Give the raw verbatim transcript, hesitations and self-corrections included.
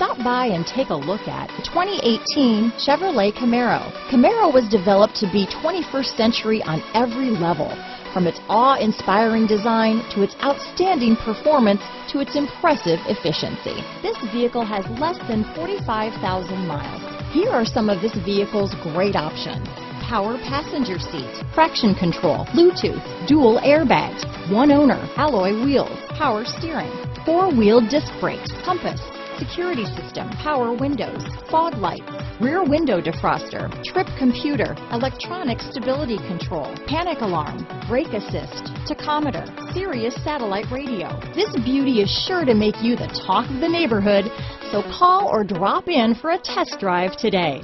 Stop by and take a look at the twenty eighteen Chevrolet Camaro. Camaro was developed to be twenty-first century on every level. From its awe-inspiring design to its outstanding performance to its impressive efficiency. This vehicle has less than forty-five thousand miles. Here are some of this vehicle's great options. Power passenger seat, traction control, Bluetooth, dual airbags, one owner, alloy wheels, power steering, four-wheel disc brakes, compass, security system, power windows, fog lights, rear window defroster, trip computer, electronic stability control, panic alarm, brake assist, tachometer, Sirius satellite radio. This beauty is sure to make you the talk of the neighborhood, so call or drop in for a test drive today.